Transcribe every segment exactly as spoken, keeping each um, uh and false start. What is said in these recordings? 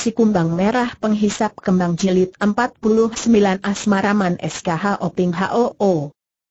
Si Kumbang Merah Penghisap Kembang Jilid empat puluh sembilan Asmaraman S K H Oping H O O.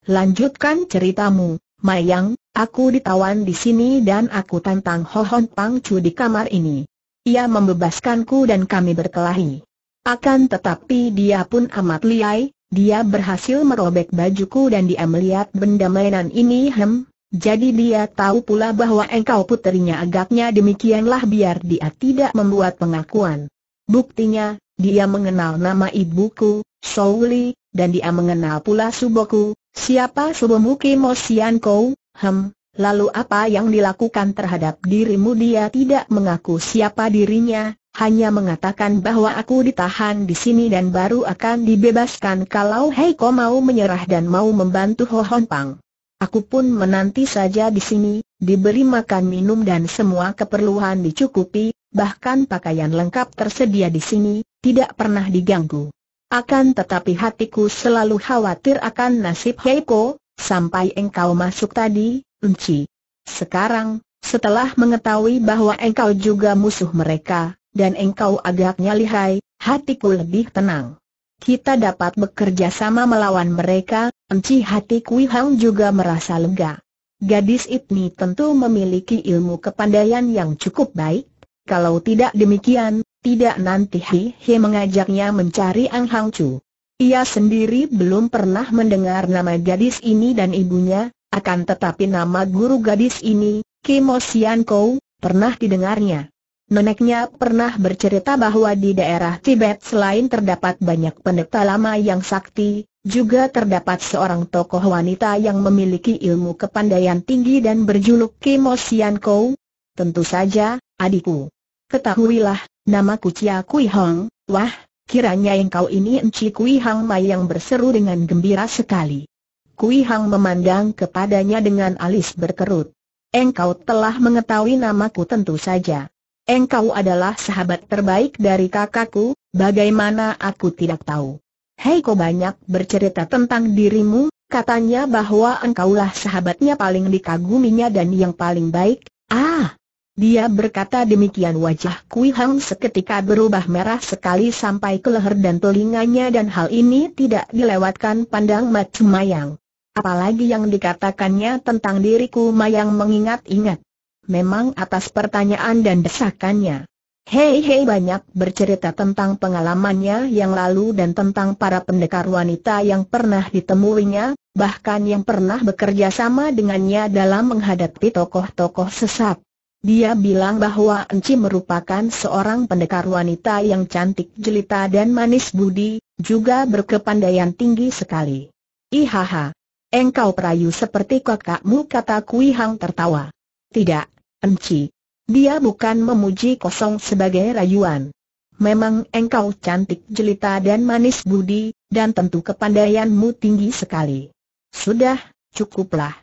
Lanjutkan ceritamu, Mayang. Aku ditawan di sini dan aku tantang Ho Hong Pangcu di kamar ini. Ia membebaskanku dan kami berkelahi. Akan tetapi dia pun amat liai. Dia berhasil merobek bajuku dan dia melihat benda mainan ini hem. Jadi dia tahu pula bahwa engkau puterinya. Agaknya demikianlah biar dia tidak membuat pengakuan. Buktinya, dia mengenal nama ibuku, Souli, dan dia mengenal pula suboku. Siapa Subomuki MosianKou? Hem, lalu apa yang dilakukan terhadap dirimu? Dia tidak mengaku siapa dirinya, hanya mengatakan bahwa aku ditahan di sini dan baru akan dibebaskan kalau Hei Ko mau menyerah dan mau membantu Ho Hong Pang. Aku pun menanti saja di sini, diberi makan minum dan semua keperluan dicukupi, bahkan pakaian lengkap tersedia di sini, tidak pernah diganggu. Akan tetapi hatiku selalu khawatir akan nasib Hei Ko, sampai engkau masuk tadi, Unci. Sekarang, setelah mengetahui bahwa engkau juga musuh mereka, dan engkau agaknya lihai, hatiku lebih tenang. Kita dapat bekerja sama melawan mereka. Enci Hati Kuihang juga merasa lega. Gadis Ibni tentu memiliki ilmu kepandaian yang cukup baik. Kalau tidak demikian, tidak nanti Hihe mengajaknya mencari Ang Hong Chu. Ia sendiri belum pernah mendengar nama gadis ini dan ibunya. Akan tetapi nama guru gadis ini, Kimo Siankou, pernah didengarnya. Neneknya pernah bercerita bahwa di daerah Tibet selain terdapat banyak pendeta lama yang sakti, juga terdapat seorang tokoh wanita yang memiliki ilmu kepandaian tinggi dan berjuluk Kimo Siankou. Tentu saja, adikku. Ketahuilah, namaku Cia Kui Hong. Wah, kiranya engkau ini Enci Kui Hang, Mayang berseru dengan gembira sekali. Kui Hang memandang kepadanya dengan alis berkerut. Engkau telah mengetahui namaku, tentu saja. Engkau adalah sahabat terbaik dari kakakku, bagaimana aku tidak tahu? Hei Ko banyak bercerita tentang dirimu, katanya bahwa engkaulah sahabatnya paling dikaguminya dan yang paling baik. Ah! Dia berkata demikian. Wajah Kui Hang seketika berubah merah sekali sampai ke leher dan telinganya, dan hal ini tidak dilewatkan pandang mata Mayang. Apalagi yang dikatakannya tentang diriku. Mayang mengingat-ingat. Memang atas pertanyaan dan desakannya, Hei Hei banyak bercerita tentang pengalamannya yang lalu dan tentang para pendekar wanita yang pernah ditemuinya, bahkan yang pernah bekerja sama dengannya dalam menghadapi tokoh-tokoh sesat. Dia bilang bahwa Enci merupakan seorang pendekar wanita yang cantik jelita dan manis budi, juga berkepandaian tinggi sekali. Ihaha, engkau perayu seperti kakakmu, kata Kui Hang tertawa. Tidak, Enci. Dia bukan memuji kosong sebagai rayuan. Memang engkau cantik jelita dan manis budi, dan tentu kepandaianmu tinggi sekali. Sudah, cukuplah.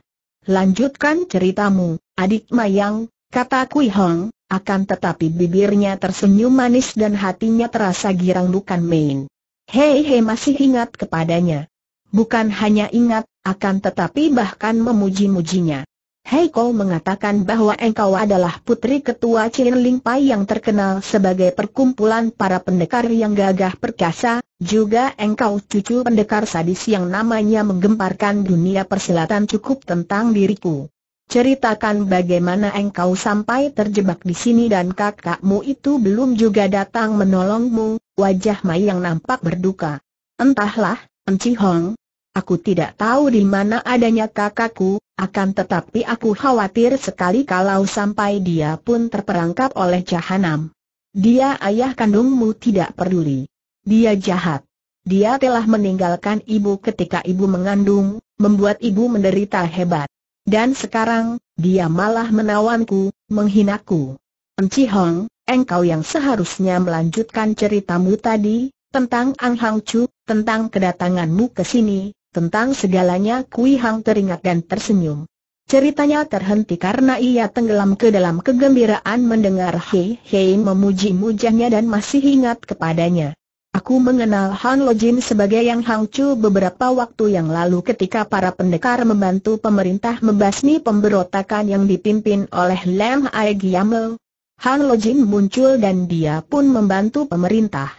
Lanjutkan ceritamu, adik Mayang, kata Kui Hong. Akan tetapi bibirnya tersenyum manis dan hatinya terasa girang bukan main. Hei Hei masih ingat kepadanya. Bukan hanya ingat, akan tetapi bahkan memuji-mujinya. Hei Ko mengatakan bahwa engkau adalah putri ketua Cien Ling Pai yang terkenal sebagai perkumpulan para pendekar yang gagah perkasa, juga engkau cucu pendekar sadis yang namanya menggemparkan dunia persilatan. Cukup tentang diriku. Ceritakan bagaimana engkau sampai terjebak di sini dan kakakmu itu belum juga datang menolongmu. Wajah Mayang nampak berduka. Entahlah, Enci Hong. Aku tidak tahu di mana adanya kakakku, akan tetapi aku khawatir sekali kalau sampai dia pun terperangkap oleh jahanam. Dia ayah kandungmu, tidak peduli. Dia jahat. Dia telah meninggalkan ibu ketika ibu mengandung, membuat ibu menderita hebat. Dan sekarang, dia malah menawanku, menghinaku. Enci Hong, engkau yang seharusnya melanjutkan ceritamu tadi, tentang Ang Hong Chu, tentang kedatanganmu ke sini. Tentang segalanya. Kui Hang teringat dan tersenyum. Ceritanya terhenti karena ia tenggelam ke dalam kegembiraan mendengar Hei Hei memuji-mujahnya dan masih ingat kepadanya. Aku mengenal Han Lo Jin sebagai Yang Hong Chu beberapa waktu yang lalu ketika para pendekar membantu pemerintah membasmi pemberontakan yang dipimpin oleh Leng Ai Giamel. Han Lo Jin muncul dan dia pun membantu pemerintah.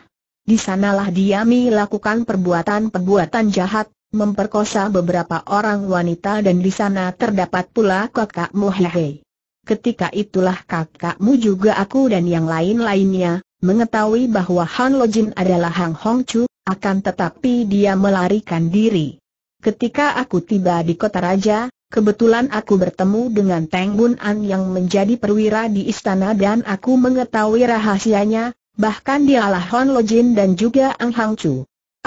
Di sanalah dia melakukan perbuatan-perbuatan jahat, memperkosa beberapa orang wanita dan di sana terdapat pula kakakmu Hehe. Ketika itulah kakakmu juga aku dan yang lain-lainnya mengetahui bahwa Han Lo Jin adalah Hang Hong Chu, akan tetapi dia melarikan diri. Ketika aku tiba di kota raja, kebetulan aku bertemu dengan Teng Bun An yang menjadi perwira di istana dan aku mengetahui rahasianya, bahkan dialah Han Lo Jin dan juga Ang Hong Chu.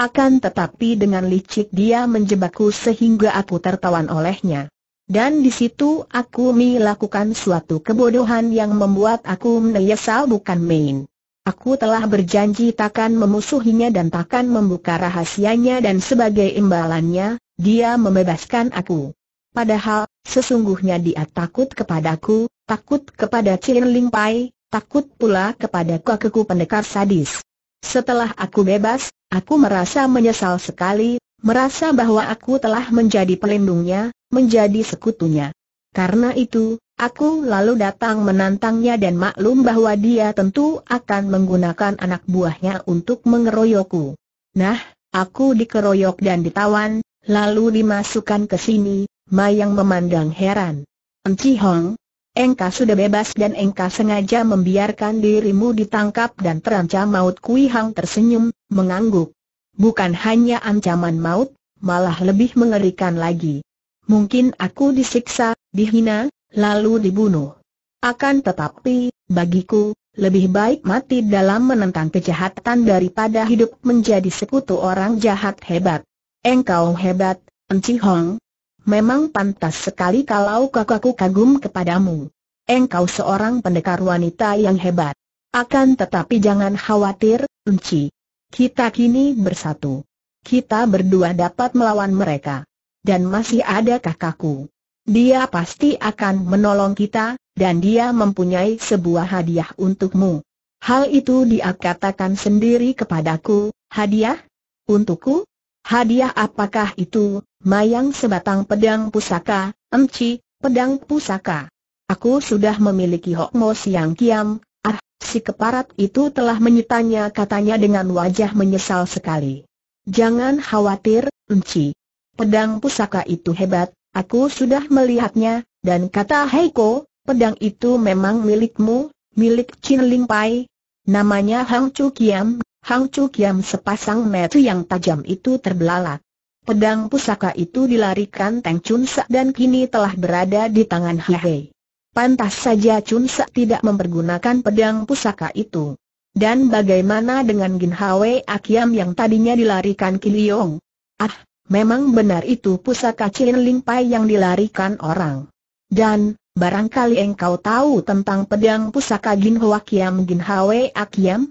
Akan tetapi dengan licik dia menjebakku sehingga aku tertawan olehnya. Dan di situ aku melakukan suatu kebodohan yang membuat aku menyesal bukan main. Aku telah berjanji takkan memusuhinya dan takkan membuka rahasianya dan sebagai imbalannya, dia membebaskan aku. Padahal, sesungguhnya dia takut kepadaku, takut kepada Cien Ling Pai, takut pula kepada kakekku pendekar sadis. Setelah aku bebas, aku merasa menyesal sekali, merasa bahwa aku telah menjadi pelindungnya, menjadi sekutunya. Karena itu, aku lalu datang menantangnya dan maklum bahwa dia tentu akan menggunakan anak buahnya untuk mengeroyokku. Nah, aku dikeroyok dan ditawan, lalu dimasukkan ke sini. Mayang memandang heran. Enci Hong, engkau sudah bebas dan engkau sengaja membiarkan dirimu ditangkap dan terancam maut. Kui Hang tersenyum, mengangguk. Bukan hanya ancaman maut, malah lebih mengerikan lagi. Mungkin aku disiksa, dihina, lalu dibunuh. Akan tetapi, bagiku, lebih baik mati dalam menentang kejahatan daripada hidup menjadi sekutu orang jahat hebat. Engkau hebat, Enci Hong. Memang pantas sekali kalau kakakku kagum kepadamu. Engkau seorang pendekar wanita yang hebat. Akan tetapi jangan khawatir, Unci. Kita kini bersatu. Kita berdua dapat melawan mereka. Dan masih ada kakakku. Dia pasti akan menolong kita, dan dia mempunyai sebuah hadiah untukmu. Hal itu dia katakan sendiri kepadaku. Hadiah? Untukku? Hadiah apakah itu? Mayang sebatang pedang pusaka, Enci, pedang pusaka. Aku sudah memiliki Hokmo Siang Kiam. Ah, si keparat itu telah menyitanya, katanya dengan wajah menyesal sekali. Jangan khawatir, Enci. Pedang pusaka itu hebat, aku sudah melihatnya, dan kata Hei Ko, pedang itu memang milikmu, milik Chin Ling Pai. Namanya Hang Chu Kiam. Hang Chu Kiam sepasang mata yang tajam itu terbelalak. Pedang pusaka itu dilarikan Tang Chun Sek dan kini telah berada di tangan Hah Wei. Pantas saja Chun Sek tidak mempergunakan pedang pusaka itu. Dan bagaimana dengan Gin Hwe Kiam yang tadinya dilarikan Kili Yong? Ah, memang benar itu pusaka Cien Ling Pai yang dilarikan orang. Dan, barangkali engkau tahu tentang pedang pusaka Gin Hwe Kiam Gin Hwe Kiam?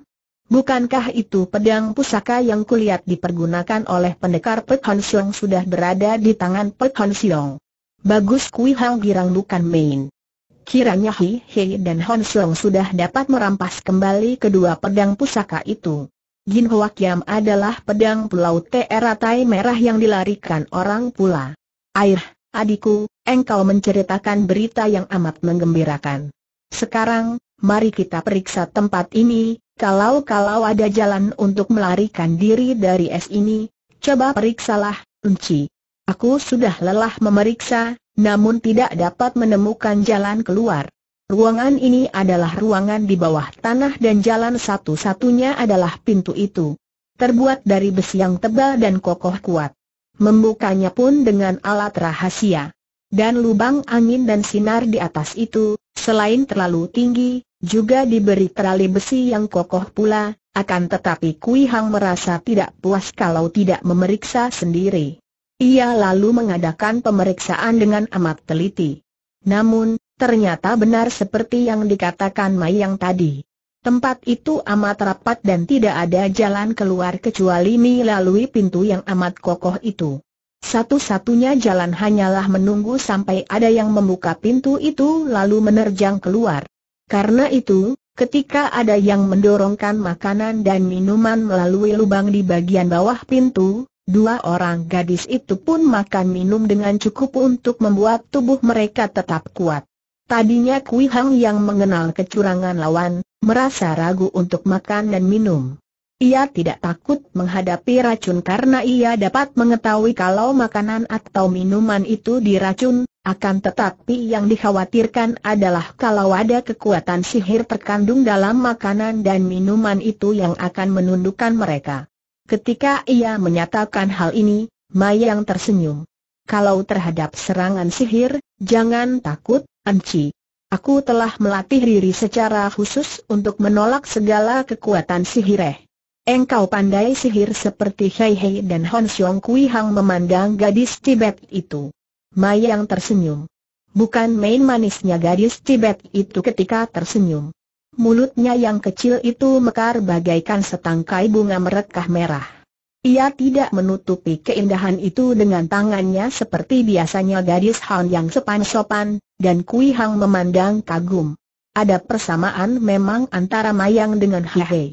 Bukankah itu pedang pusaka yang kulihat dipergunakan oleh pendekar Pek Hong Song sudah berada di tangan Pek Hong Song? Bagus, Kui Hang girang bukan main. Kiranya Hi He dan Hong Song sudah dapat merampas kembali kedua pedang pusaka itu. Gin Hwe Kiam adalah pedang Pulau Teratai Merah yang dilarikan orang pula. Air, adikku, engkau menceritakan berita yang amat menggembirakan. Sekarang, mari kita periksa tempat ini. Kalau-kalau ada jalan untuk melarikan diri dari es ini, coba periksalah, Unci. Aku sudah lelah memeriksa, namun tidak dapat menemukan jalan keluar. Ruangan ini adalah ruangan di bawah tanah dan jalan satu-satunya adalah pintu itu. Terbuat dari besi yang tebal dan kokoh kuat. Membukanya pun dengan alat rahasia. Dan lubang angin dan sinar di atas itu, selain terlalu tinggi, juga diberi terali besi yang kokoh pula, akan tetapi Kui Hang merasa tidak puas kalau tidak memeriksa sendiri. Ia lalu mengadakan pemeriksaan dengan amat teliti. Namun, ternyata benar seperti yang dikatakan Mayang tadi. Tempat itu amat rapat dan tidak ada jalan keluar kecuali melalui pintu yang amat kokoh itu. Satu-satunya jalan hanyalah menunggu sampai ada yang membuka pintu itu lalu menerjang keluar. Karena itu, ketika ada yang mendorongkan makanan dan minuman melalui lubang di bagian bawah pintu, dua orang gadis itu pun makan minum dengan cukup untuk membuat tubuh mereka tetap kuat. Tadinya Kui Hang yang mengenal kecurangan lawan, merasa ragu untuk makan dan minum. Ia tidak takut menghadapi racun karena ia dapat mengetahui kalau makanan atau minuman itu diracun, akan tetapi yang dikhawatirkan adalah kalau ada kekuatan sihir terkandung dalam makanan dan minuman itu yang akan menundukkan mereka. Ketika ia menyatakan hal ini, Mayang tersenyum. Kalau terhadap serangan sihir, jangan takut, Enci. Aku telah melatih diri secara khusus untuk menolak segala kekuatan sihireh. Engkau pandai sihir seperti Hei Hei dan Hon Xiong. Kui Hang memandang gadis Tibet itu. Mayang tersenyum. Bukan main manisnya gadis Tibet itu ketika tersenyum. Mulutnya yang kecil itu mekar bagaikan setangkai bunga merekah merah. Ia tidak menutupi keindahan itu dengan tangannya seperti biasanya gadis Han yang sopan-sopan, dan Kui Hang memandang kagum. Ada persamaan memang antara Mayang dengan Hei Hei.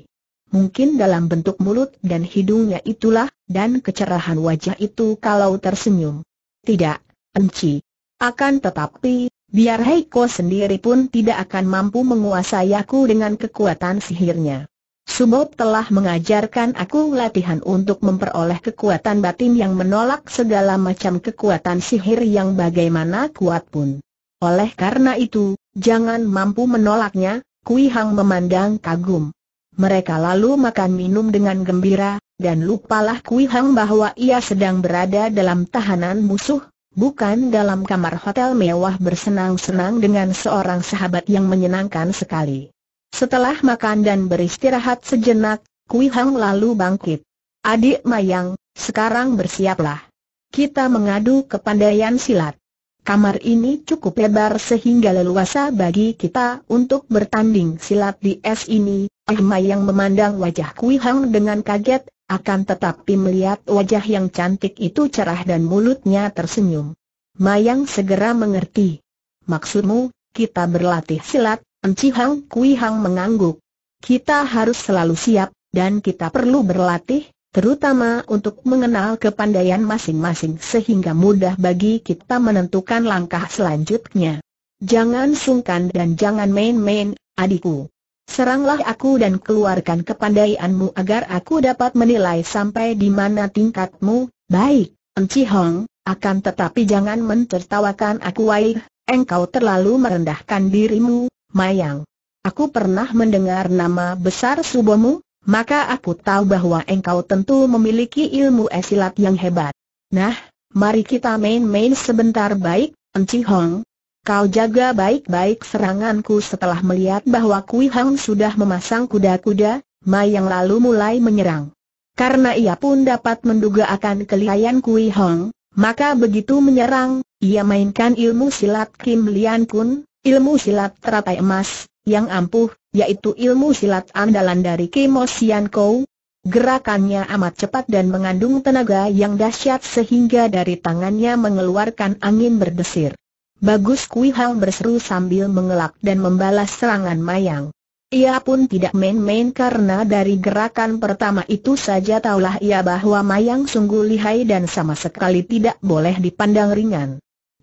Mungkin dalam bentuk mulut dan hidungnya itulah, dan kecerahan wajah itu kalau tersenyum. Tidak, Enci. Akan tetapi, biar Hei Ko sendiri pun tidak akan mampu menguasai aku dengan kekuatan sihirnya. Subob telah mengajarkan aku latihan untuk memperoleh kekuatan batin yang menolak segala macam kekuatan sihir yang bagaimana kuat pun. Oleh karena itu, jangan mampu menolaknya. Kui Hang memandang kagum. Mereka lalu makan minum dengan gembira, dan lupalah Kui Hang bahwa ia sedang berada dalam tahanan musuh, bukan dalam kamar hotel mewah bersenang-senang dengan seorang sahabat yang menyenangkan sekali. Setelah makan dan beristirahat sejenak, Kui Hang lalu bangkit. Adik Mayang, sekarang bersiaplah. Kita mengadu kepandaian silat. Kamar ini cukup lebar sehingga leluasa bagi kita untuk bertanding silat di es ini. Eh, Mayang memandang wajah Kui Hang dengan kaget, akan tetapi melihat wajah yang cantik itu cerah dan mulutnya tersenyum. Mayang segera mengerti. Maksudmu, kita berlatih silat, Enci Hang? Kui Hang mengangguk. Kita harus selalu siap, dan kita perlu berlatih, terutama untuk mengenal kepandaian masing-masing sehingga mudah bagi kita menentukan langkah selanjutnya. Jangan sungkan dan jangan main-main, adikku. Seranglah aku dan keluarkan kepandaianmu agar aku dapat menilai sampai di mana tingkatmu. Baik, Enci Hang, akan tetapi jangan mentertawakan aku. Wai, engkau terlalu merendahkan dirimu. Mayang, aku pernah mendengar nama besar subomu, maka aku tahu bahwa engkau tentu memiliki ilmu esilat yang hebat. Nah, mari kita main-main sebentar. Baik, Enci Hong. Kau jaga baik-baik seranganku. Setelah melihat bahwa Kui Hang sudah memasang kuda-kuda, Mayang lalu mulai menyerang. Karena ia pun dapat menduga akan kelihayan Kui Hang, maka begitu menyerang, ia mainkan ilmu silat Kim Lian Kun, ilmu silat teratai emas, yang ampuh, yaitu ilmu silat andalan dari Kimo Siankou. Gerakannya amat cepat dan mengandung tenaga yang dahsyat sehingga dari tangannya mengeluarkan angin berdesir. Bagus, Kui Hang berseru sambil mengelak dan membalas serangan Mayang. Ia pun tidak main-main karena dari gerakan pertama itu saja taulah ia bahwa Mayang sungguh lihai dan sama sekali tidak boleh dipandang ringan.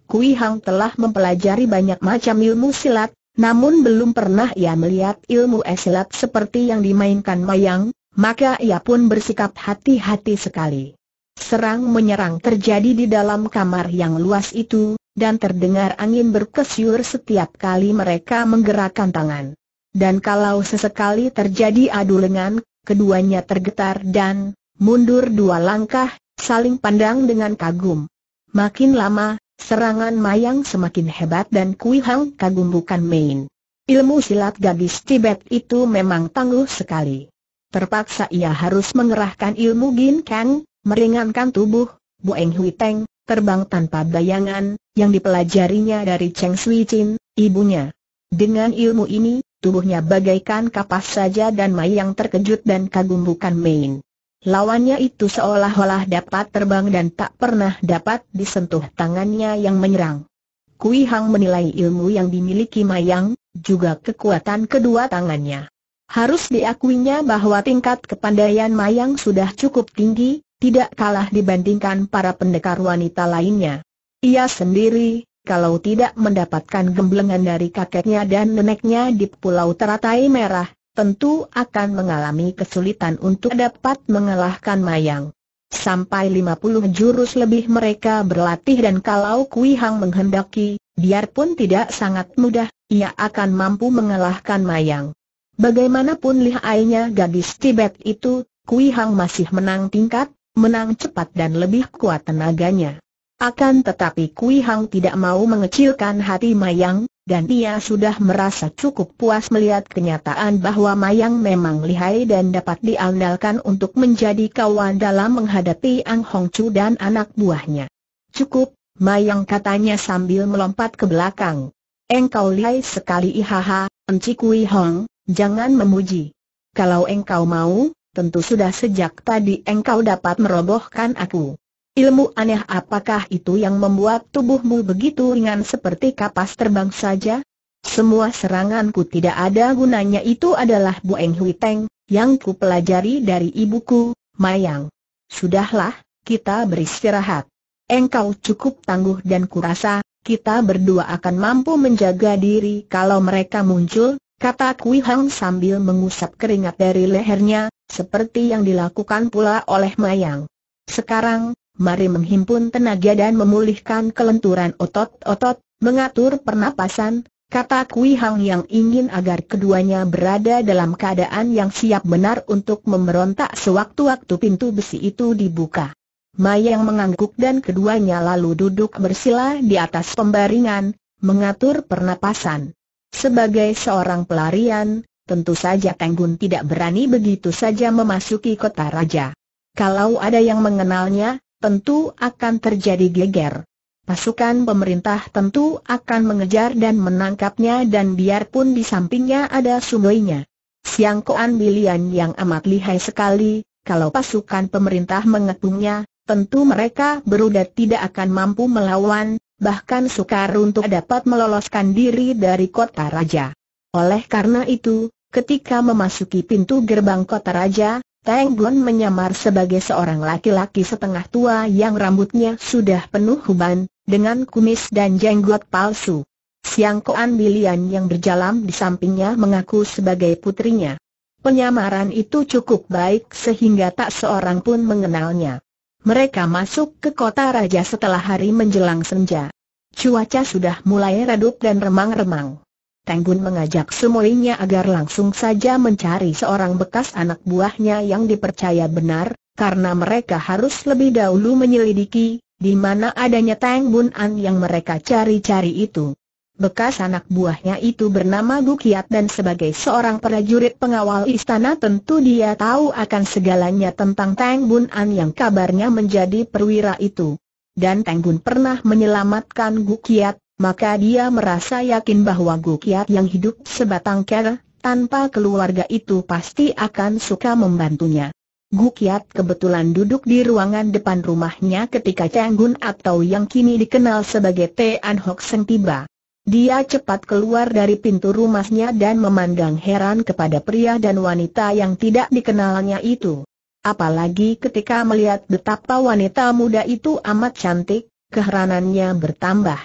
Kui Hang telah mempelajari banyak macam ilmu silat, namun belum pernah ia melihat ilmu esilat seperti yang dimainkan Mayang, maka ia pun bersikap hati-hati sekali. Serang-menyerang terjadi di dalam kamar yang luas itu, dan terdengar angin berkesyur setiap kali mereka menggerakkan tangan. Dan kalau sesekali terjadi adu lengan, keduanya tergetar dan mundur dua langkah, saling pandang dengan kagum. Makin lama, serangan Mayang semakin hebat dan Kui Hang kagum bukan main. Ilmu silat gadis Tibet itu memang tangguh sekali. Terpaksa ia harus mengerahkan ilmu Gin Kang, meringankan tubuh, Bu Eng Hui Teng, terbang tanpa bayangan, yang dipelajarinya dari Cheng Sui Chin, ibunya. Dengan ilmu ini, tubuhnya bagaikan kapas saja dan Mayang terkejut dan kagum bukan main. Lawannya itu seolah-olah dapat terbang dan tak pernah dapat disentuh tangannya yang menyerang. Kui Hang menilai ilmu yang dimiliki Mayang, juga kekuatan kedua tangannya. Harus diakuinya bahwa tingkat kepandaian Mayang sudah cukup tinggi, tidak kalah dibandingkan para pendekar wanita lainnya. Ia sendiri, kalau tidak mendapatkan gemblengan dari kakeknya dan neneknya di Pulau Teratai Merah, tentu akan mengalami kesulitan untuk dapat mengalahkan Mayang. Sampai lima puluh jurus lebih mereka berlatih dan kalau Kui Hang menghendaki, biarpun tidak sangat mudah, ia akan mampu mengalahkan Mayang. Bagaimanapun lihainya gadis Tibet itu, Kui Hang masih menang tingkat, menang cepat dan lebih kuat tenaganya. Akan tetapi Kui Hang tidak mau mengecilkan hati Mayang, dan dia sudah merasa cukup puas melihat kenyataan bahwa Mayang memang lihai dan dapat diandalkan untuk menjadi kawan dalam menghadapi Ang Hong Chu dan anak buahnya. "Cukup, Mayang," katanya sambil melompat ke belakang. "Engkau lihai sekali." "Ihaha, Enci Kui Hang, jangan memuji. Kalau engkau mau, tentu sudah sejak tadi engkau dapat merobohkan aku. Ilmu aneh apakah itu yang membuat tubuhmu begitu ringan seperti kapas terbang saja? Semua seranganku tidak ada gunanya." "Itu adalah Bu Eng Hui Teng, yang ku pelajari dari ibuku, Mayang. Sudahlah, kita beristirahat. Engkau cukup tangguh dan kurasa kita berdua akan mampu menjaga diri kalau mereka muncul," kata Kui Hang sambil mengusap keringat dari lehernya, seperti yang dilakukan pula oleh Mayang. "Sekarang, mari menghimpun tenaga dan memulihkan kelenturan otot-otot, mengatur pernapasan," kata Kui Hang yang ingin agar keduanya berada dalam keadaan yang siap benar untuk memberontak sewaktu-waktu pintu besi itu dibuka. Mayang mengangguk dan keduanya lalu duduk bersila di atas pembaringan, mengatur pernapasan. Sebagai seorang pelarian, tentu saja Tenggun tidak berani begitu saja memasuki kota raja. Kalau ada yang mengenalnya, tentu akan terjadi geger. Pasukan pemerintah tentu akan mengejar dan menangkapnya dan biarpun di sampingnya ada sungainya. Siangkoan Bi Lian yang amat lihai sekali, kalau pasukan pemerintah mengepungnya, tentu mereka berudah tidak akan mampu melawan, bahkan sukar untuk dapat meloloskan diri dari kota raja. Oleh karena itu, ketika memasuki pintu gerbang kota raja, Tenggun menyamar sebagai seorang laki-laki setengah tua yang rambutnya sudah penuh uban, dengan kumis dan jenggot palsu. Siangkoan Bi Lian yang berjalan di sampingnya mengaku sebagai putrinya. Penyamaran itu cukup baik sehingga tak seorang pun mengenalnya. Mereka masuk ke kota raja setelah hari menjelang senja. Cuaca sudah mulai redup dan remang-remang. Tenggun mengajak semuanya agar langsung saja mencari seorang bekas anak buahnya yang dipercaya benar, karena mereka harus lebih dahulu menyelidiki di mana adanya Teng Bun An yang mereka cari-cari itu. Bekas anak buahnya itu bernama Gu Kiat dan sebagai seorang prajurit pengawal istana tentu dia tahu akan segalanya tentang Teng Bun An yang kabarnya menjadi perwira itu. Dan Tenggun pernah menyelamatkan Gu Kiat, maka dia merasa yakin bahwa Gu Kiat yang hidup sebatang kara tanpa keluarga itu pasti akan suka membantunya. Gu Kiat kebetulan duduk di ruangan depan rumahnya ketika Tenggun atau yang kini dikenal sebagai Tan Hok Seng tiba. Dia cepat keluar dari pintu rumahnya dan memandang heran kepada pria dan wanita yang tidak dikenalnya itu. Apalagi ketika melihat betapa wanita muda itu amat cantik, keheranannya bertambah.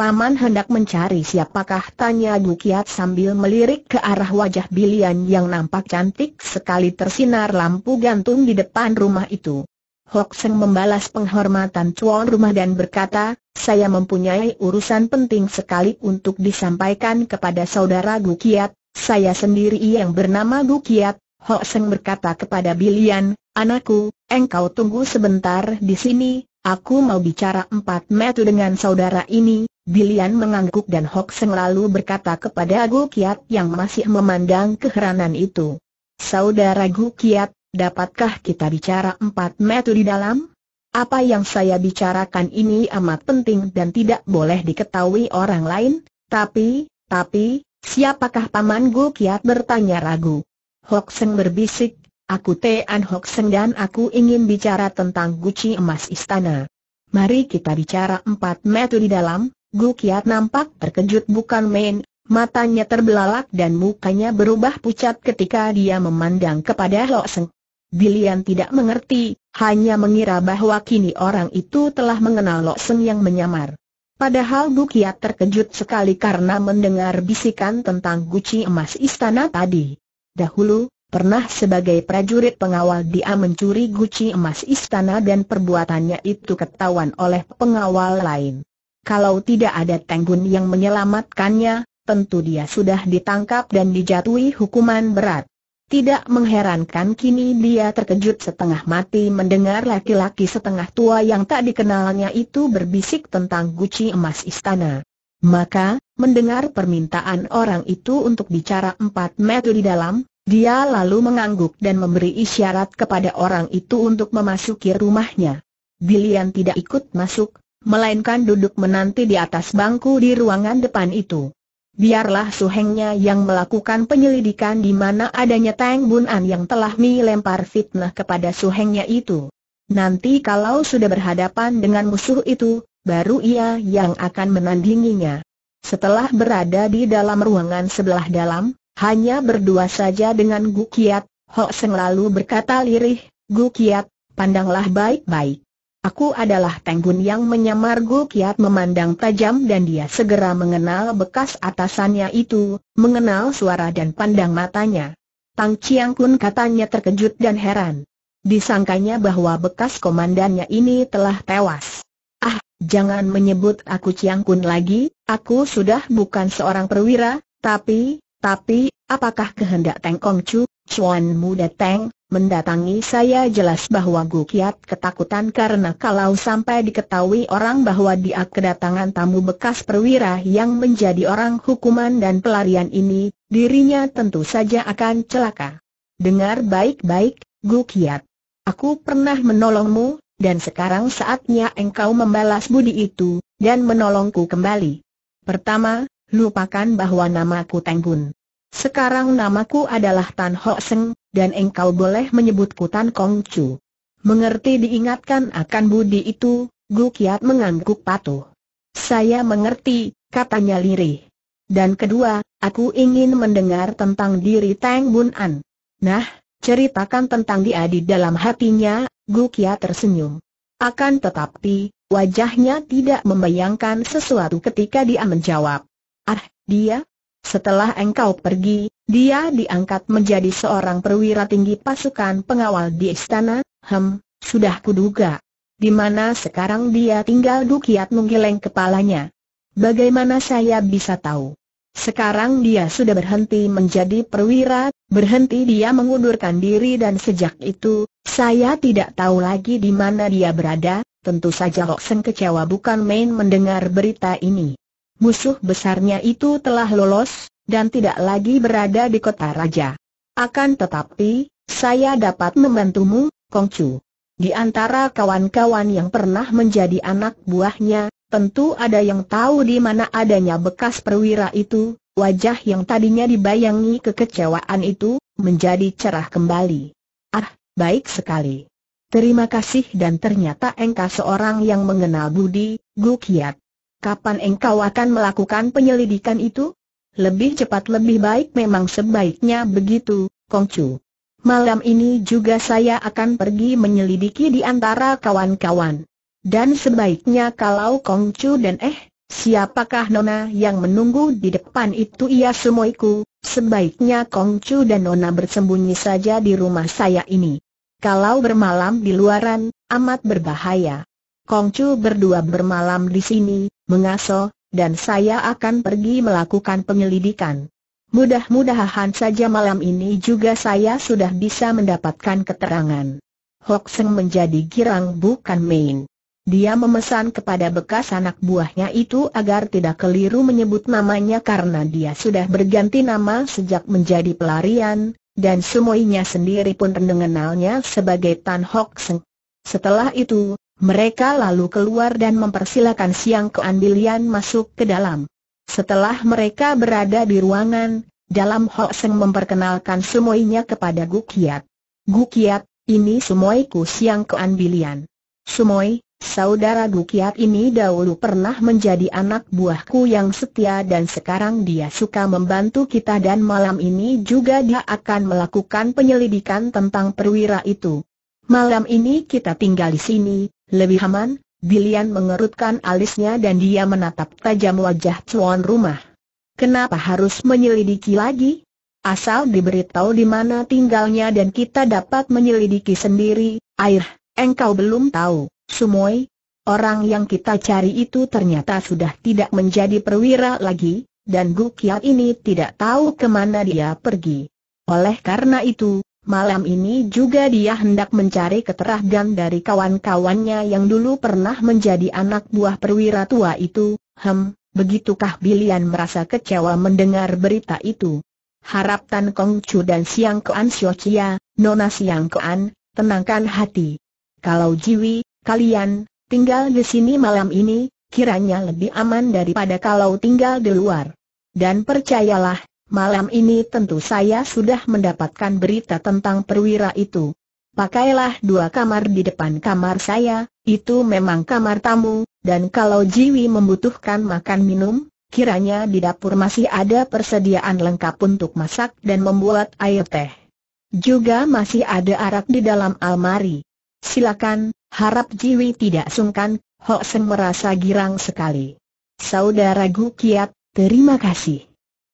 "Paman hendak mencari siapakah?" tanya Gu Kiat sambil melirik ke arah wajah Bi Lian yang nampak cantik sekali tersinar lampu gantung di depan rumah itu. Hok Seng membalas penghormatan tuan rumah dan berkata, "Saya mempunyai urusan penting sekali untuk disampaikan kepada saudara Gu Kiat. Saya sendiri yang bernama Gu Kiat." Hok Seng berkata kepada Bi Lian, "Anakku, engkau tunggu sebentar di sini. Aku mau bicara empat mata dengan saudara ini." Bi Lian mengangguk dan Hok Seng lalu berkata kepada Gu Kiat yang masih memandang keheranan itu, "Saudara Gu Kiat, dapatkah kita bicara empat mata di dalam? Apa yang saya bicarakan ini amat penting dan tidak boleh diketahui orang lain." Tapi, tapi, siapakah paman?" Gu Kiat bertanya ragu. Hok Seng berbisik, "Aku Tan Hok Seng dan aku ingin bicara tentang guci emas istana." "Mari kita bicara empat mata di dalam." Gu Kiat nampak terkejut bukan main, matanya terbelalak dan mukanya berubah pucat ketika dia memandang kepada Hok Seng. Bi Lian tidak mengerti, hanya mengira bahwa kini orang itu telah mengenal Hok Seng yang menyamar. Padahal Gu Kiat terkejut sekali karena mendengar bisikan tentang guci emas istana tadi. Dahulu, pernah sebagai prajurit pengawal dia mencuri guci emas istana dan perbuatannya itu ketahuan oleh pengawal lain. Kalau tidak ada Tenggun yang menyelamatkannya, tentu dia sudah ditangkap dan dijatuhi hukuman berat. Tidak mengherankan kini dia terkejut setengah mati mendengar laki-laki setengah tua yang tak dikenalnya itu berbisik tentang guci emas istana. Maka, mendengar permintaan orang itu untuk bicara empat meter di dalam, dia lalu mengangguk dan memberi isyarat kepada orang itu untuk memasuki rumahnya. Bi Lian tidak ikut masuk, melainkan duduk menanti di atas bangku di ruangan depan itu. Biarlah suhengnya yang melakukan penyelidikan di mana adanya Teng Bun An yang telah melempar fitnah kepada suhengnya itu. Nanti kalau sudah berhadapan dengan musuh itu, baru ia yang akan menandinginya. Setelah berada di dalam ruangan sebelah dalam, hanya berdua saja dengan Gu Kiat, Ho Seng lalu berkata lirih, "Gu Kiat, pandanglah baik-baik. Aku adalah Tenggun yang menyamar." Gu Kiat memandang tajam dan dia segera mengenal bekas atasannya itu, mengenal suara dan pandang matanya. Tang Chiang Kun katanya terkejut dan heran. Disangkanya bahwa bekas komandannya ini telah tewas. "Ah, jangan menyebut aku Chiang Kun lagi, aku sudah bukan seorang perwira, tapi, tapi, apakah kehendak Tan Kong Cu, Chuan Muda Teng, mendatangi saya?" Jelas bahwa Gu Kiat ketakutan karena kalau sampai diketahui orang bahwa dia kedatangan tamu bekas perwira yang menjadi orang hukuman dan pelarian ini, dirinya tentu saja akan celaka. "Dengar baik-baik, Gu Kiat. Aku pernah menolongmu, dan sekarang saatnya engkau membalas budi itu, dan menolongku kembali. Pertama, lupakan bahwa namaku Tenggun. Sekarang namaku adalah Tan Hok Seng, dan engkau boleh menyebutku Tan Kong Cu." Mengerti diingatkan akan budi itu, Gu Kiat mengangguk patuh. "Saya mengerti," katanya lirih. "Dan kedua, aku ingin mendengar tentang diri Teng Bun An." "Nah, ceritakan tentang dia." Di dalam hatinya, Gu Kiat tersenyum. Akan tetapi, wajahnya tidak membayangkan sesuatu ketika dia menjawab, "Ah, dia? Setelah engkau pergi, dia diangkat menjadi seorang perwira tinggi pasukan pengawal di istana." "Hem, sudah kuduga. Di mana sekarang dia tinggal?" Gu Kiat menggeleng kepalanya. "Bagaimana saya bisa tahu? Sekarang dia sudah berhenti menjadi perwira, berhenti dia mengundurkan diri dan sejak itu, saya tidak tahu lagi di mana dia berada." Tentu saja Ho Seng kecewa bukan main mendengar berita ini. Musuh besarnya itu telah lolos, dan tidak lagi berada di kota raja. "Akan tetapi, saya dapat membantumu, Kong Cu. Di antara kawan-kawan yang pernah menjadi anak buahnya, tentu ada yang tahu di mana adanya bekas perwira itu." Wajah yang tadinya dibayangi kekecewaan itu, menjadi cerah kembali. "Ah, baik sekali. Terima kasih, dan ternyata engkau seorang yang mengenal budi, Gu Kiat. Kapan engkau akan melakukan penyelidikan itu?" "Lebih cepat lebih baik, memang sebaiknya begitu, Kong Cu. Malam ini juga saya akan pergi menyelidiki di antara kawan-kawan. Dan sebaiknya kalau Kong Cu dan eh, siapakah Nona yang menunggu di depan itu?" "Iya, semuiku. Sebaiknya Kong Cu dan Nona bersembunyi saja di rumah saya ini. Kalau bermalam di luaran, amat berbahaya. Kong Cu berdua bermalam di sini, mengaso, dan saya akan pergi melakukan penyelidikan. Mudah-mudahan saja malam ini juga saya sudah bisa mendapatkan keterangan." Ho Seng menjadi girang bukan main. Dia memesan kepada bekas anak buahnya itu agar tidak keliru menyebut namanya karena dia sudah berganti nama sejak menjadi pelarian, dan semuanya sendiri pun mengenalnya sebagai Tan Hok Seng. Setelah itu, mereka lalu keluar dan mempersilakan Siangkoan Bi Lian masuk ke dalam. Setelah mereka berada di ruangan dalam, Ho Seng memperkenalkan semuanya kepada Gu Kiat. "Gu Kiat, ini semuiku Siangkoan Bi Lian. Semoi, saudara Gu Kiat ini dahulu pernah menjadi anak buahku yang setia dan sekarang dia suka membantu kita dan malam ini juga dia akan melakukan penyelidikan tentang perwira itu. Malam ini kita tinggal di sini, lebih aman, Bi Lian mengerutkan alisnya dan dia menatap tajam wajah tuan rumah. Kenapa harus menyelidiki lagi? Asal diberitahu di mana tinggalnya dan kita dapat menyelidiki sendiri. Air, engkau belum tahu, Sumoy. Orang yang kita cari itu ternyata sudah tidak menjadi perwira lagi, dan Gu Kiat ini tidak tahu kemana dia pergi. Oleh karena itu, malam ini juga dia hendak mencari keterangan dari kawan-kawannya yang dulu pernah menjadi anak buah perwira tua itu. Hem, begitukah Bi Lian merasa kecewa mendengar berita itu? Harap Tan Kong Cu dan Siangkoan Siocia, Nona Siangkoan, tenangkan hati. Kalau Jiwi, kalian tinggal di sini malam ini, kiranya lebih aman daripada kalau tinggal di luar. Dan percayalah, malam ini tentu saya sudah mendapatkan berita tentang perwira itu. Pakailah dua kamar di depan kamar saya, itu memang kamar tamu, dan kalau Jiwi membutuhkan makan minum, kiranya di dapur masih ada persediaan lengkap untuk masak dan membuat air teh. Juga masih ada arak di dalam almari. Silakan, harap Jiwi tidak sungkan. Ho Seng merasa girang sekali. Saudara Gu Kiat, terima kasih.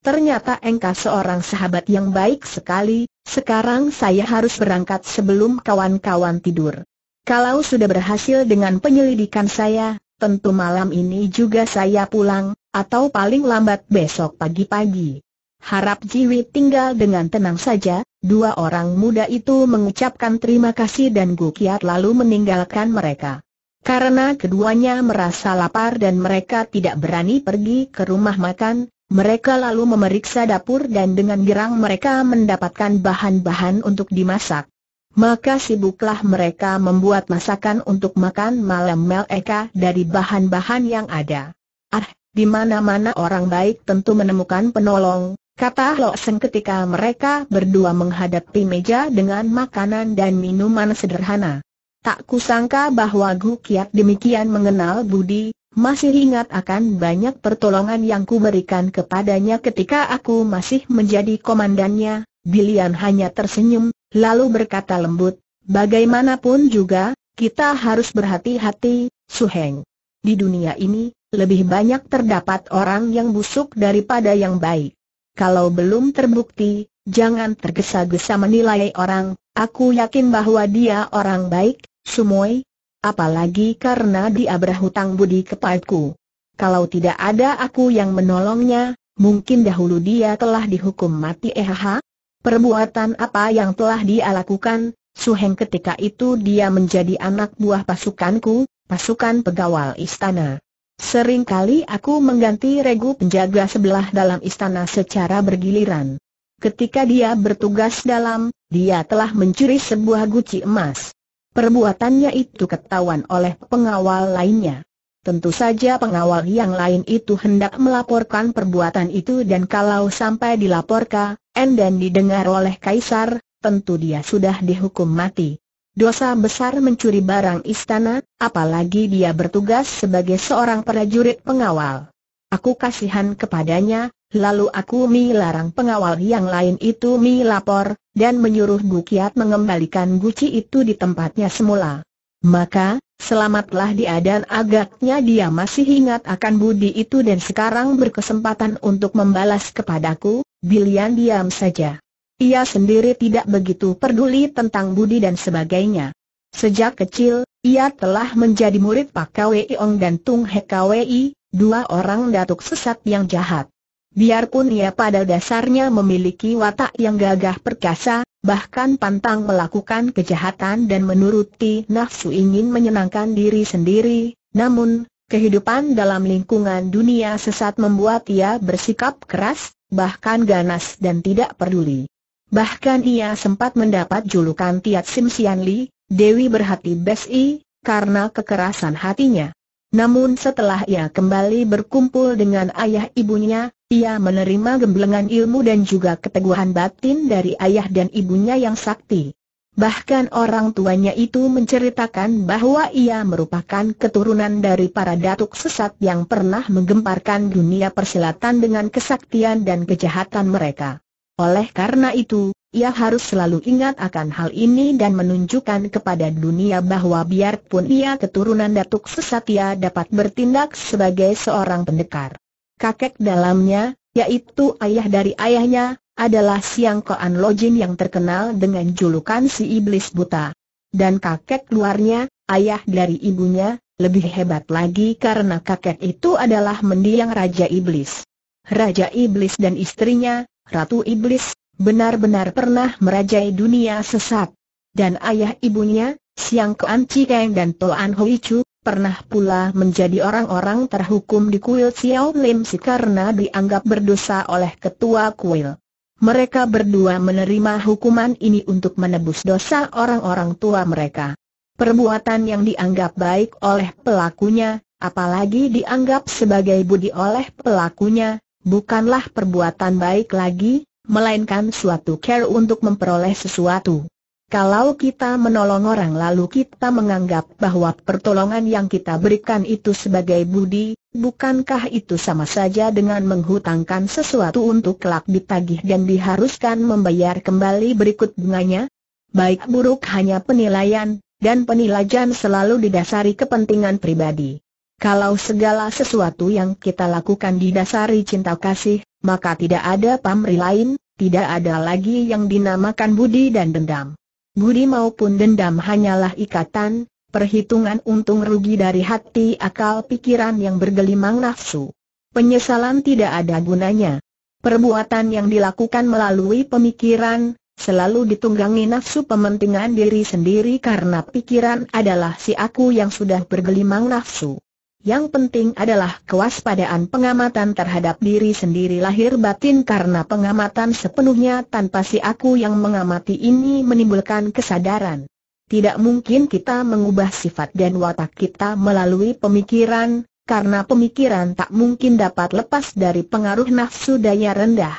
Ternyata engkau seorang sahabat yang baik sekali. Sekarang saya harus berangkat sebelum kawan-kawan tidur. Kalau sudah berhasil dengan penyelidikan saya, tentu malam ini juga saya pulang, atau paling lambat besok pagi-pagi. Harap Jiwi tinggal dengan tenang saja. Dua orang muda itu mengucapkan terima kasih dan Gu Kiat lalu meninggalkan mereka. Karena keduanya merasa lapar dan mereka tidak berani pergi ke rumah makan, mereka lalu memeriksa dapur dan dengan girang mereka mendapatkan bahan-bahan untuk dimasak. Maka sibuklah mereka membuat masakan untuk makan malam mereka dari bahan-bahan yang ada. Ah, di mana-mana orang baik tentu menemukan penolong, kata Lo Seng ketika mereka berdua menghadapi meja dengan makanan dan minuman sederhana. Tak kusangka bahwa Gu Kiat demikian mengenal budi, masih ingat akan banyak pertolongan yang kuberikan kepadanya ketika aku masih menjadi komandannya. Bi Lian hanya tersenyum, lalu berkata lembut, bagaimanapun juga, kita harus berhati-hati, Su Heng. Di dunia ini, lebih banyak terdapat orang yang busuk daripada yang baik. Kalau belum terbukti, jangan tergesa-gesa menilai orang. Aku yakin bahwa dia orang baik, Sumoy. Apalagi karena dia berhutang budi kepadaku. Kalau tidak ada aku yang menolongnya, mungkin dahulu dia telah dihukum mati. Eh, perbuatan apa yang telah dia lakukan, Su Heng? Ketika itu dia menjadi anak buah pasukanku, pasukan pegawai istana. Seringkali aku mengganti regu penjaga sebelah dalam istana secara bergiliran. Ketika dia bertugas dalam, dia telah mencuri sebuah guci emas. Perbuatannya itu ketahuan oleh pengawal lainnya. Tentu saja pengawal yang lain itu hendak melaporkan perbuatan itu dan kalau sampai dilaporkan dan didengar oleh kaisar, tentu dia sudah dihukum mati. Dosa besar mencuri barang istana, apalagi dia bertugas sebagai seorang prajurit pengawal. Aku kasihan kepadanya, lalu aku melarang pengawal yang lain itu melapor, dan menyuruh Gu Kiat mengembalikan guci itu di tempatnya semula. Maka, selamatlah dia dan agaknya dia masih ingat akan budi itu dan sekarang berkesempatan untuk membalas kepadaku. Bi Lian diam saja. Ia sendiri tidak begitu peduli tentang budi dan sebagainya. Sejak kecil, ia telah menjadi murid Pak Kwei Ong dan Tung Hek Kwei, dua orang datuk sesat yang jahat. Biarpun ia pada dasarnya memiliki watak yang gagah perkasa, bahkan pantang melakukan kejahatan dan menuruti nafsu ingin menyenangkan diri sendiri, namun kehidupan dalam lingkungan dunia sesat membuat ia bersikap keras, bahkan ganas dan tidak peduli. Bahkan ia sempat mendapat julukan Tiat Sim Sian Li, Dewi Berhati Besi, karena kekerasan hatinya. Namun setelah ia kembali berkumpul dengan ayah ibunya, ia menerima gemblengan ilmu dan juga keteguhan batin dari ayah dan ibunya yang sakti. Bahkan orang tuanya itu menceritakan bahwa ia merupakan keturunan dari para datuk sesat yang pernah menggemparkan dunia persilatan dengan kesaktian dan kejahatan mereka. Oleh karena itu, ia harus selalu ingat akan hal ini dan menunjukkan kepada dunia bahwa biarpun ia keturunan datuk sesat, ia dapat bertindak sebagai seorang pendekar. Kakek dalamnya, yaitu ayah dari ayahnya, adalah Siangkoan Lo Jin yang terkenal dengan julukan si Iblis Buta. Dan kakek luarnya, ayah dari ibunya, lebih hebat lagi karena kakek itu adalah mendiang Raja Iblis. Raja Iblis dan istrinya, Ratu Iblis, benar-benar pernah merajai dunia sesat. Dan ayah ibunya, Siangkoan Cikeng dan Toan Hui Chu, pernah pula menjadi orang-orang terhukum di kuil Xiao Lim Si karena dianggap berdosa oleh ketua kuil. Mereka berdua menerima hukuman ini untuk menebus dosa orang-orang tua mereka. Perbuatan yang dianggap baik oleh pelakunya, apalagi dianggap sebagai budi oleh pelakunya, bukanlah perbuatan baik lagi, melainkan suatu care untuk memperoleh sesuatu. Kalau kita menolong orang lalu kita menganggap bahwa pertolongan yang kita berikan itu sebagai budi, bukankah itu sama saja dengan menghutangkan sesuatu untuk kelak ditagih dan diharuskan membayar kembali berikut bunganya? Baik buruk hanya penilaian, dan penilaian selalu didasari kepentingan pribadi. Kalau segala sesuatu yang kita lakukan didasari cinta kasih, maka tidak ada pamrih lain, tidak ada lagi yang dinamakan budi dan dendam. Budi maupun dendam hanyalah ikatan, perhitungan untung rugi dari hati akal pikiran yang bergelimang nafsu. Penyesalan tidak ada gunanya. Perbuatan yang dilakukan melalui pemikiran, selalu ditunggangi nafsu pementingan diri sendiri karena pikiran adalah si aku yang sudah bergelimang nafsu. Yang penting adalah kewaspadaan pengamatan terhadap diri sendiri lahir batin karena pengamatan sepenuhnya tanpa si aku yang mengamati ini menimbulkan kesadaran. Tidak mungkin kita mengubah sifat dan watak kita melalui pemikiran, karena pemikiran tak mungkin dapat lepas dari pengaruh nafsu daya rendah.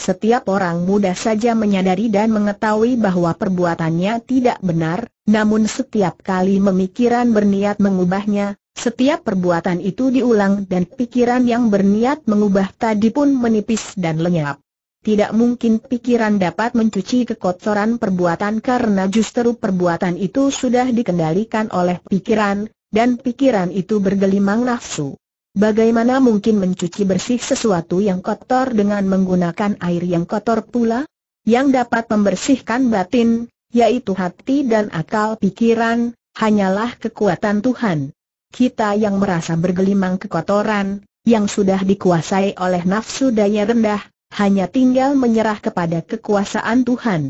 Setiap orang mudah saja menyadari dan mengetahui bahwa perbuatannya tidak benar, namun setiap kali memikiran berniat mengubahnya, setiap perbuatan itu diulang dan pikiran yang berniat mengubah tadi pun menipis dan lenyap. Tidak mungkin pikiran dapat mencuci kekotoran perbuatan karena justru perbuatan itu sudah dikendalikan oleh pikiran, dan pikiran itu bergelimang nafsu. Bagaimana mungkin mencuci bersih sesuatu yang kotor dengan menggunakan air yang kotor pula? Yang dapat membersihkan batin, yaitu hati dan akal pikiran, hanyalah kekuatan Tuhan. Kita yang merasa bergelimang kekotoran, yang sudah dikuasai oleh nafsu daya rendah, hanya tinggal menyerah kepada kekuasaan Tuhan.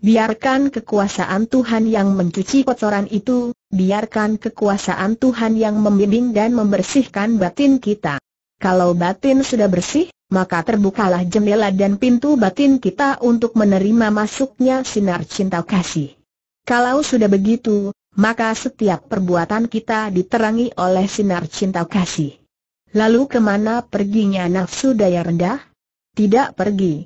Biarkan kekuasaan Tuhan yang mencuci kotoran itu, biarkan kekuasaan Tuhan yang membimbing dan membersihkan batin kita. Kalau batin sudah bersih, maka terbukalah jendela dan pintu batin kita untuk menerima masuknya sinar cinta kasih. Kalau sudah begitu, maka setiap perbuatan kita diterangi oleh sinar cinta kasih. Lalu kemana perginya nafsu daya rendah? Tidak pergi.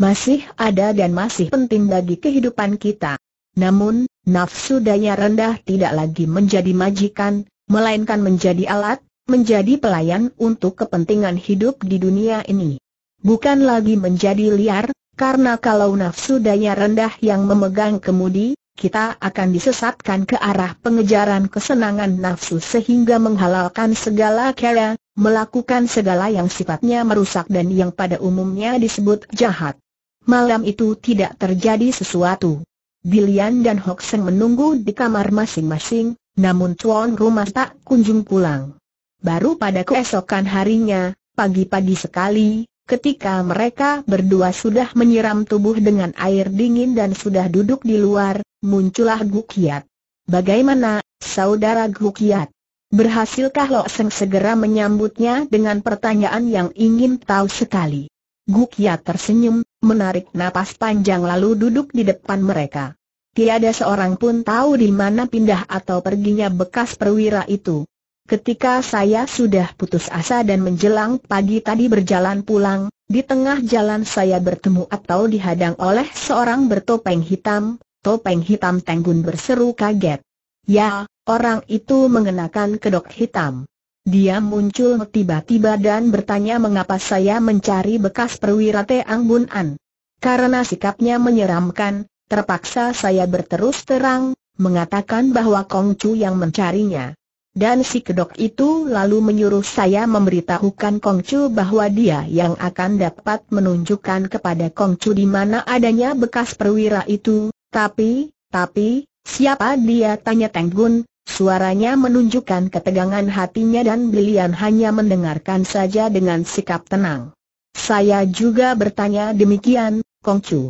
Masih ada dan masih penting bagi kehidupan kita. Namun, nafsu daya rendah tidak lagi menjadi majikan, melainkan menjadi alat, menjadi pelayan untuk kepentingan hidup di dunia ini. Bukan lagi menjadi liar, karena kalau nafsu daya rendah yang memegang kemudi, kita akan disesatkan ke arah pengejaran kesenangan nafsu sehingga menghalalkan segala cara, melakukan segala yang sifatnya merusak dan yang pada umumnya disebut jahat. Malam itu tidak terjadi sesuatu. Bi Lian dan Hok Seng menunggu di kamar masing-masing, namun tuan rumah tak kunjung pulang. Baru pada keesokan harinya, pagi-pagi sekali, ketika mereka berdua sudah menyiram tubuh dengan air dingin dan sudah duduk di luar, muncullah Gu Kiat. "Bagaimana, saudara Gu Kiat? Berhasilkah Lo Seng?" segera menyambutnya dengan pertanyaan yang ingin tahu sekali. Gu Kiat tersenyum, menarik napas panjang lalu duduk di depan mereka. Tiada seorang pun tahu di mana pindah atau perginya bekas perwira itu. "Ketika saya sudah putus asa dan menjelang pagi tadi berjalan pulang, di tengah jalan saya bertemu atau dihadang oleh seorang bertopeng hitam." Topeng hitam, Tenggun berseru kaget. "Ya, orang itu mengenakan kedok hitam. Dia muncul tiba-tiba dan bertanya mengapa saya mencari bekas perwira Teng Bun An. Karena sikapnya menyeramkan, terpaksa saya berterus terang, mengatakan bahwa Kong Cu yang mencarinya. Dan si kedok itu lalu menyuruh saya memberitahukan Kong Cu bahwa dia yang akan dapat menunjukkan kepada Kong Cu di mana adanya bekas perwira itu. Tapi, tapi, siapa dia? Tanya Tenggun. Suaranya menunjukkan ketegangan hatinya dan Bilian hanya mendengarkan saja dengan sikap tenang. Saya juga bertanya demikian, Kong Cu.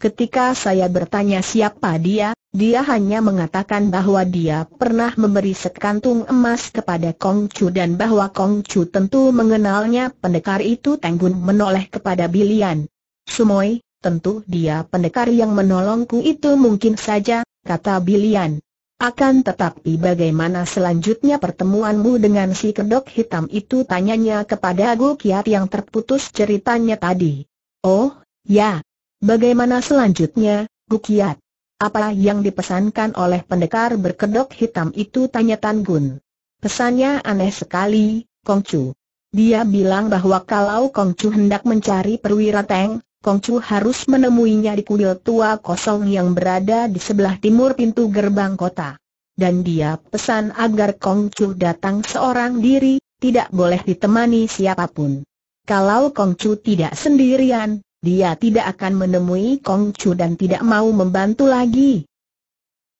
Ketika saya bertanya siapa dia, dia hanya mengatakan bahwa dia pernah memberi sekantung emas kepada Kong Cu dan bahwa Kong Cu tentu mengenalnya. Pendekar itu? Tenggun menoleh kepada Bilian. Sumoy, tentu dia pendekar yang menolongku itu, mungkin saja, kata Bilian. Akan tetapi bagaimana selanjutnya pertemuanmu dengan si kedok hitam itu? Tanyanya kepada Gu Kiat yang terputus ceritanya tadi. Oh, ya. Bagaimana selanjutnya, Gu Kiat? Apa yang dipesankan oleh pendekar berkedok hitam itu? Tanya Tenggun. Pesannya aneh sekali, Kong Cu. Dia bilang bahwa kalau Kong Cu hendak mencari perwira Teng, Kong Cu harus menemuinya di kuil tua kosong yang berada di sebelah timur pintu gerbang kota. Dan dia pesan agar Kong Cu datang seorang diri, tidak boleh ditemani siapapun. Kalau Kong Cu tidak sendirian, dia tidak akan menemui Kong Cu dan tidak mau membantu lagi.